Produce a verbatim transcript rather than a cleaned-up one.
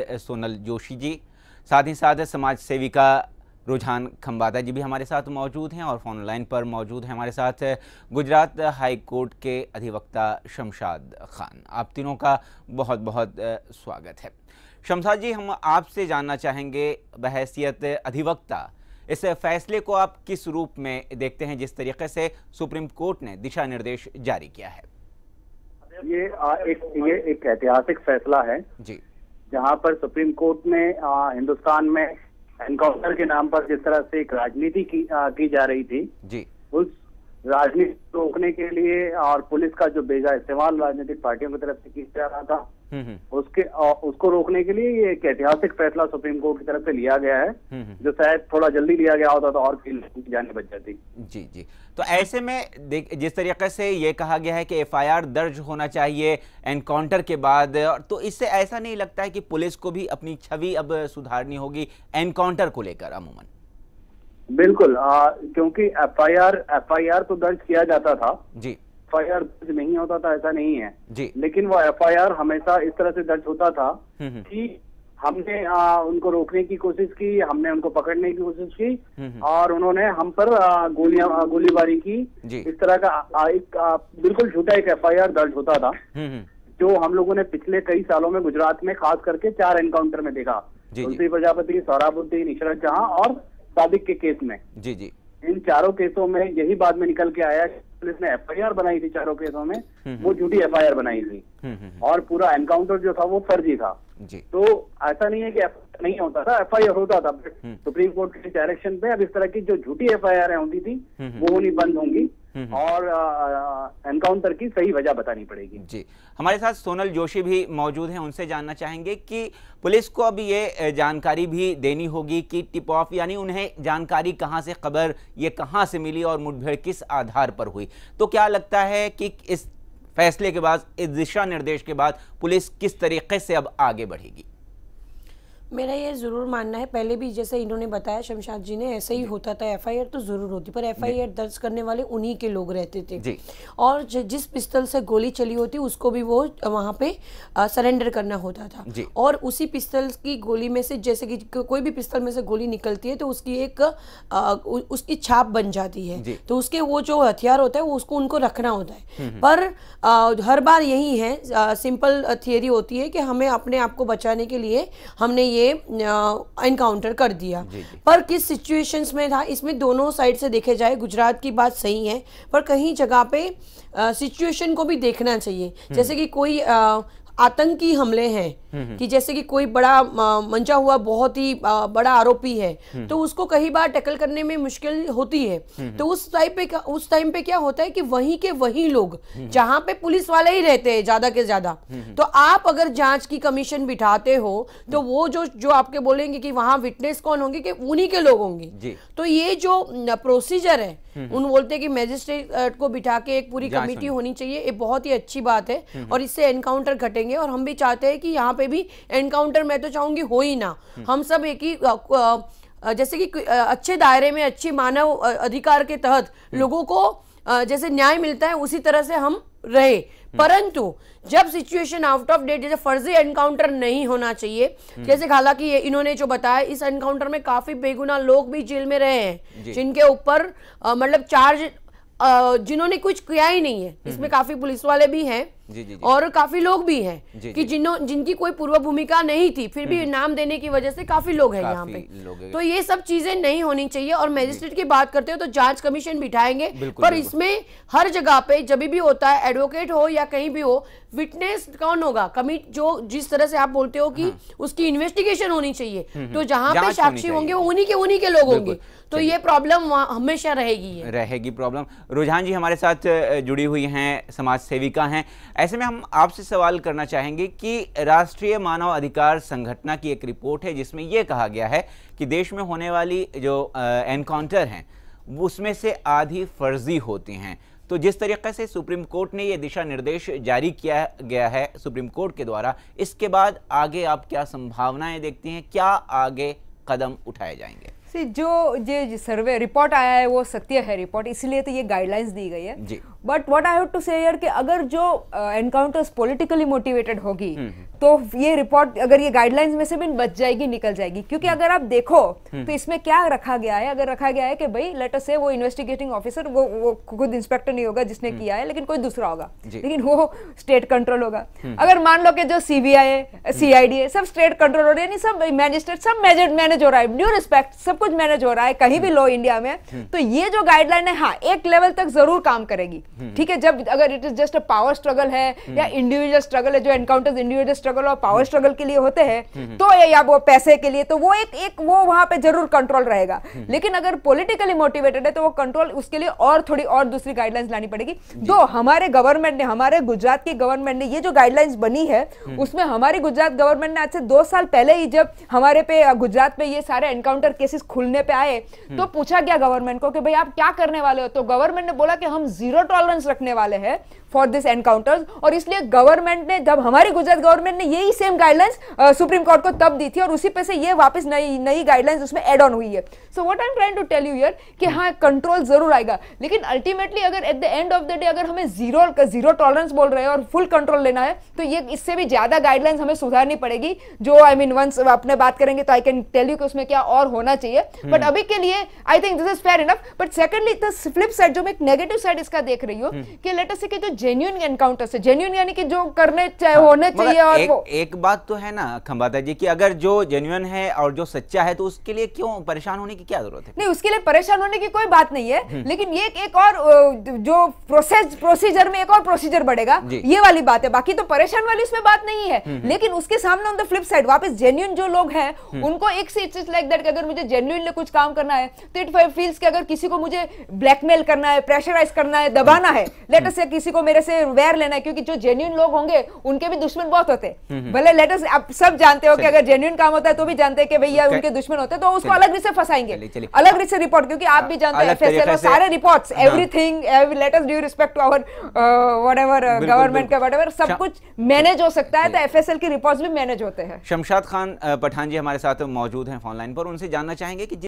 सोनल जोशी जी, साथ ही साथ समाज सेविका रुझान खंबाता जी भी हमारे साथ मौजूद हैं और फोन लाइन पर मौजूद हैं हमारे साथ गुजरात हाई कोर्ट के अधिवक्ता शमशाद खान। आप तीनों का बहुत बहुत स्वागत है। शमशाद जी, हम आपसे जानना चाहेंगे बहैसियत अधिवक्ता, इस फैसले को आप किस रूप में देखते हैं जिस तरीके से सुप्रीम कोर्ट ने दिशा निर्देश जारी किया है? ये आ, एक ये एक ऐतिहासिक फैसला है जी, जहां पर सुप्रीम कोर्ट ने आ, हिंदुस्तान में एनकाउंटर के नाम पर जिस तरह से एक राजनीति की, आ, की जा रही थी जी, उस राजनीति को रोकने के लिए और पुलिस का जो बेजा इस्तेमाल राजनीतिक पार्टियों की तरफ से किया जा रहा था उसके आ, उसको रोकने के लिए ये एक ऐतिहासिक फैसला सुप्रीम कोर्ट की तरफ से लिया गया है, जो शायद थोड़ा जल्दी लिया गया होता तो और की जाने बच जाती। जी जी, तो ऐसे में जिस तरीके से ये कहा गया है कि एफ आई आर दर्ज होना चाहिए एनकाउंटर के बाद, तो इससे ऐसा नहीं लगता है कि पुलिस को भी अपनी छवि अब सुधारनी होगी एनकाउंटर को लेकर अमूमन? बिल्कुल, आ, क्योंकि F I R F I R तो दर्ज किया जाता था जी, एफ आई आर दर्ज नहीं होता था ऐसा नहीं है जी, लेकिन वो एफ आई आर हमेशा इस तरह से दर्ज होता था कि हमने आ, उनको रोकने की कोशिश की, हमने उनको पकड़ने की कोशिश की और उन्होंने हम पर गोलियां गोलीबारी की, इस तरह का आ, एक आ, बिल्कुल झूठा एक एफ आई आर दर्ज होता था, जो हम लोगों ने पिछले कई सालों में गुजरात में खास करके चार एनकाउंटर में देखा, तुलसी प्रजापति, सोहराबुद्दीन, इशरत जहां और सादिक के केस में जी जी, इन चारों केसों में यही बाद में निकल के आया, पुलिस ने एफ आई आर बनाई थी चारों केसों में, वो झूठी एफ आई आर बनाई थी और पूरा एनकाउंटर जो था वो फर्जी था जी। तो ऐसा नहीं है कि एफ आई आर नहीं होता था, एफ आई आर होता था, सुप्रीम कोर्ट के डायरेक्शन पे अब इस तरह की जो झूठी एफ आई आर होती थी वो होनी बंद होंगी और एनकाउंटर की सही वजह बतानी पड़ेगी। जी, हमारे साथ सोनल जोशी भी मौजूद हैं, उनसे जानना चाहेंगे कि पुलिस को अब ये जानकारी भी देनी होगी कि टिप ऑफ यानी उन्हें जानकारी कहां से, खबर ये कहां से मिली और मुठभेड़ किस आधार पर हुई, तो क्या लगता है कि इस फैसले के बाद, इस दिशा निर्देश के बाद पुलिस किस तरीके से अब आगे बढ़ेगी? मेरा ये ज़रूर मानना है, पहले भी जैसे इन्होंने बताया शमशाद जी ने, ऐसा ही होता था, एफ आई आर तो ज़रूर होती, पर एफ आई आर दर्ज करने वाले उन्हीं के लोग रहते थे और जिस पिस्तल से गोली चली होती उसको भी वो वहाँ पे सरेंडर करना होता था और उसी पिस्तल की गोली में से, जैसे कि कोई भी पिस्तल में से गोली निकलती है तो उसकी एक आ, उसकी छाप बन जाती है, तो उसके वो जो हथियार होता है वो उसको उनको रखना होता है, पर आ, हर बार यही है, आ, सिंपल थियोरी होती है कि हमें अपने आप को बचाने के लिए हमने एनकाउंटर कर दिया, पर किस सिचुएशंस में था इसमें दोनों साइड से देखे जाए, गुजरात की बात सही है पर कहीं जगह पे सिचुएशन को भी देखना चाहिए, जैसे कि कोई आ, आतंकी हमले हैं कि जैसे कि कोई बड़ा मंचा हुआ बहुत ही बड़ा आरोपी है तो उसको कई बार टैकल करने में मुश्किल होती है, तो उस टाइम पे उस टाइम पे क्या होता है कि वहीं के वहीं लोग जहां पे पुलिस वाले ही रहते हैं ज्यादा के ज्यादा, तो आप अगर जांच की कमीशन बिठाते हो तो वो जो जो आपके बोलेंगे कि वहां विटनेस कौन होंगे कि उन्हीं के लोग होंगे, तो ये जो प्रोसीजर है उन बोलते हैं कि मैजिस्ट्रेट को बिठा के एक पूरी कमेटी होनी चाहिए, ये बहुत ही अच्छी बात है और इससे एनकाउंटर घटेंगे और हम भी चाहते हैं कि यहाँ पे भी एनकाउंटर, मैं तो चाहूंगी हो ही ना, हम सब एक ही जैसे कि अच्छे दायरे में अच्छे मानव अधिकार के तहत लोगों को जैसे न्याय मिलता है उसी तरह से हम रहे, परंतु जब सिचुएशन आउट ऑफ डेट जैसे फर्जी एनकाउंटर नहीं होना चाहिए, जैसे हालांकि इन्होंने जो बताया इस एनकाउंटर में काफी बेगुनाह लोग भी जेल में रहे हैं जिनके ऊपर मतलब चार्ज जिन्होंने कुछ किया ही नहीं है, इसमें काफी पुलिस वाले भी हैं जी जी जी। और काफी लोग भी हैं कि जिन्हों जिनकी कोई पूर्व भूमिका नहीं थी फिर भी नाम देने की वजह से काफी लोग हैं यहाँ पे, तो ये सब चीजें नहीं होनी चाहिए और मजिस्ट्रेट की बात करते हो तो जांच कमीशन बिठाएंगे, पर इसमें हर जगह पे जब भी होता है एडवोकेट हो या कहीं भी हो, विटनेस कौन होगा, कमिट जो जिस तरह से आप बोलते हो कि उसकी इन्वेस्टिगेशन होनी चाहिए, तो जहाँ पे साक्षी होंगे उन्हीं के उन्हीं के लोग होंगे, तो ये प्रॉब्लम हमेशा रहेगी रहेगी प्रॉब्लम। रुझान जी हमारे साथ जुड़ी हुई हैं, समाज सेविका हैं, ऐसे में हम आपसे सवाल करना चाहेंगे कि राष्ट्रीय मानव अधिकार संगठन की एक रिपोर्ट है जिसमें यह कहा गया है कि देश में होने वाली जो एनकाउंटर हैं उसमें से आधी फर्जी होती हैं, तो जिस तरीके से सुप्रीम कोर्ट ने यह दिशा निर्देश जारी किया गया है सुप्रीम कोर्ट के द्वारा, इसके बाद आगे आप क्या संभावनाएं देखती हैं, क्या आगे कदम उठाए जाएंगे? जो जो सर्वे रिपोर्ट आया है वो सत्य है रिपोर्ट, इसलिए तो ये गाइडलाइंस दी गई है but what I have to say यार कि अगर जो एनकाउंटर्स पॉलिटिकली मोटिवेटेड होगी तो ये रिपोर्ट अगर ये गाइडलाइंस में से भी बच जाएगी, निकल जाएगी, क्योंकि अगर आप देखो तो इसमें क्या रखा गया है, अगर रखा गया है कि भाई लेट अस से वो इन्वेस्टिगेटिंग ऑफिसर वो वो खुद इंस्पेक्टर नहीं होगा जिसने किया है, लेकिन कोई दूसरा होगा, लेकिन वो स्टेट कंट्रोल होगा। अगर मान लो कि जो सीबीआई है, सीआईडी है, सब स्टेट कंट्रोल हो रही है, सब मैजिस्ट्रेट सब मैनेज हो रहा है, ड्यू रिस्पेक्ट सब कुछ मैनेज हो रहा है कहीं भी लो इंडिया में, तो ये जो गाइडलाइन है हाँ एक लेवल तक जरूर काम करेगी, ठीक है। जब अगर it is just a power struggle है या इंडिविजुअल स्ट्रगल है, जो एनकाउंटर्स इंडिविजुअल स्ट्रगल और पावर स्ट्रगल के लिए होते हैं, तो या वो पैसे के लिए, तो वो एक एक वो वहां पे जरूर कंट्रोल रहेगा। लेकिन अगर पॉलिटिकली मोटिवेटेड है तो वो कंट्रोल उसके लिए और थोड़ी और दूसरी गाइडलाइंस लानी पड़ेगी। तो हमारे गवर्नमेंट ने, हमारे गुजरात की गवर्नमेंट ने ये जो गाइडलाइंस बनी है उसमें हमारी गुजरात गवर्नमेंट ने आज से दो साल पहले ही जब हमारे पे गुजरात पे ये सारे एनकाउंटर केसेस खुलने पे आए तो पूछा गया गवर्नमेंट को कि भाई आप क्या करने वाले हो, तो गवर्नमेंट ने बोला कि हम जीरो टॉलरेंस रखने वाले हैं फॉर दिस एनकाउंटर्स। और इसलिए गवर्नमेंट ने, जब हमारी गुजरात गवर्नमेंट ने यही सेम गाइडलाइंस सुप्रीम कोर्ट को तब दी थी और उसी पे से ये वापस नई नई गाइडलाइंस उसमें एड ऑन हुई है। So what I am trying to tell you here कि हाँ कंट्रोल जरूर आएगा, लेकिन अल्टीमेटली अगर at the end of the day अगर हमें जीरो जीरो टॉलरेंस बोल रहे हैं और फुल कंट्रोल लेना है तो ये इससे भी ज्यादा गाइडलाइंस हमें सुधारनी पड़ेगी, जो आई मीन वंस अपने बात करेंगे तो आई कैन टेल यू कि उसमें क्या और होना चाहिए। बट अभी के लिए I think this is fair enough. But secondly the flip side जो मैं एक नेगेटिव साइड इसका देख रही हूँ कि लेट अस से कि जो जेन्युइन एनकाउंटर से जेन्युइन यानी कि जो करने चाहे होने चाहिए, और एक, वो एक बात तो है ना खंबाता जी कि अगर जो जेन्युइन है और जो सच्चा है तो उसके लिए क्यों परेशान होने की क्या जरूरत है? नहीं, उसके लिए परेशान होने की कोई बात नहीं है, लेकिन ये एक और जो प्रोसेस प्रोसीजर में एक और प्रोसीजर बढ़ेगा ये वाली बात है, बाकी तो परेशान वाली इसमें बात नहीं है। लेकिन उसके सामने ऑन द फ्लिप साइड वापस जेन्युइन जो लोग हैं उनको एक इट्स लाइक दैट कि अगर मुझे जेन्युइनली कुछ काम करना है तो इट फील्स कि अगर किसी को मुझे ब्लैकमेल करना है, प्रेशराइज करना है, दबाना है, लेट अस से किसी को मेरे से वैर लेना है, क्योंकि जो जेन्युइन लोग होंगे उनके भी दुश्मन बहुत होते हैं। भले लेट अस आप सब जानते हो कि अगर जेन्युइन काम होता है तो भी जानते हैं कि भैया उनके दुश्मन होते हैं तो उसको अलग से फंसाएंगे, अलग से रिपोर्ट, क्योंकि आप भी जानते हैं एफएसएल और सारे reports everything let us give respect to our whatever government का व्हाटएवर सब कुछ मैनेज हो सकता है, तो एफएसएल की रिपोर्ट्स भी मैनेज होते हैं। शमशाद खान पठान जी हमारे साथ मौजूद हैं ऑनलाइन पर, उनसे जानना चाहेंगे कि